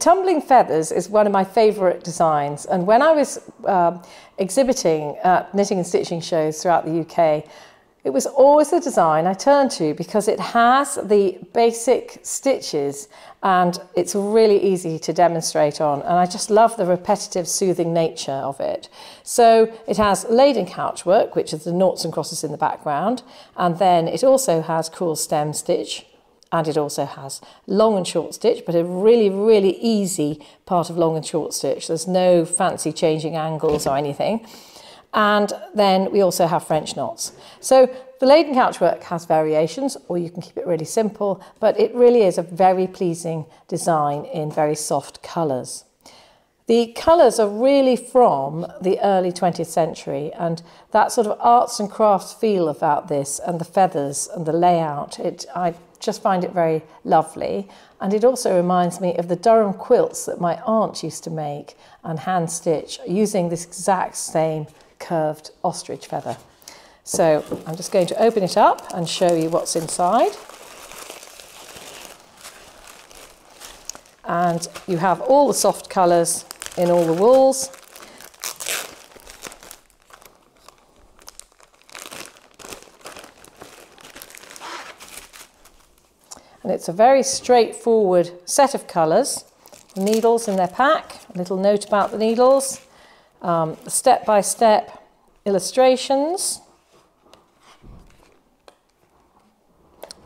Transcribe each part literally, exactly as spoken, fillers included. Tumbling Feathers is one of my favourite designs, and when I was um, exhibiting at knitting and stitching shows throughout the U K, it was always the design I turned to because it has the basic stitches and it's really easy to demonstrate on, and I just love the repetitive soothing nature of it. So it has laid couchwork, which is the noughts and crosses in the background, and then it also has crewel stem stitch, and it also has long and short stitch, but a really, really easy part of long and short stitch. There's no fancy changing angles or anything. And then we also have French knots. So the laid couchwork has variations, or you can keep it really simple, but it really is a very pleasing design in very soft colours. The colours are really from the early twentieth century, and that sort of arts and crafts feel about this, and the feathers and the layout, it, I just find it very lovely. And it also reminds me of the Durham quilts that my aunt used to make and hand stitch using this exact same curved ostrich feather. So I'm just going to open it up and show you what's inside. And you have all the soft colours in all the wools. And it's a very straightforward set of colours. Needles in their pack, a little note about the needles, um, step-by-step illustrations.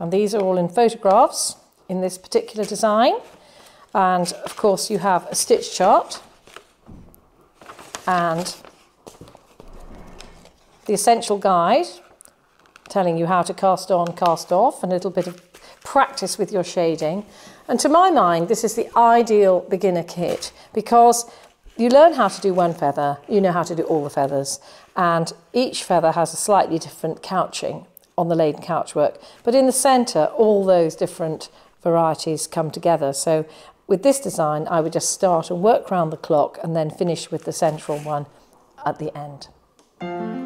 And these are all in photographs in this particular design. And of course you have a stitch chart and the essential guide telling you how to cast on, cast off, and a little bit of practice with your shading. And to my mind, this is the ideal beginner kit because you learn how to do one feather, you know how to do all the feathers, and each feather has a slightly different couching on the laid couchwork. But in the centre, all those different varieties come together. So with this design, I would just start and work round the clock and then finish with the central one at the end.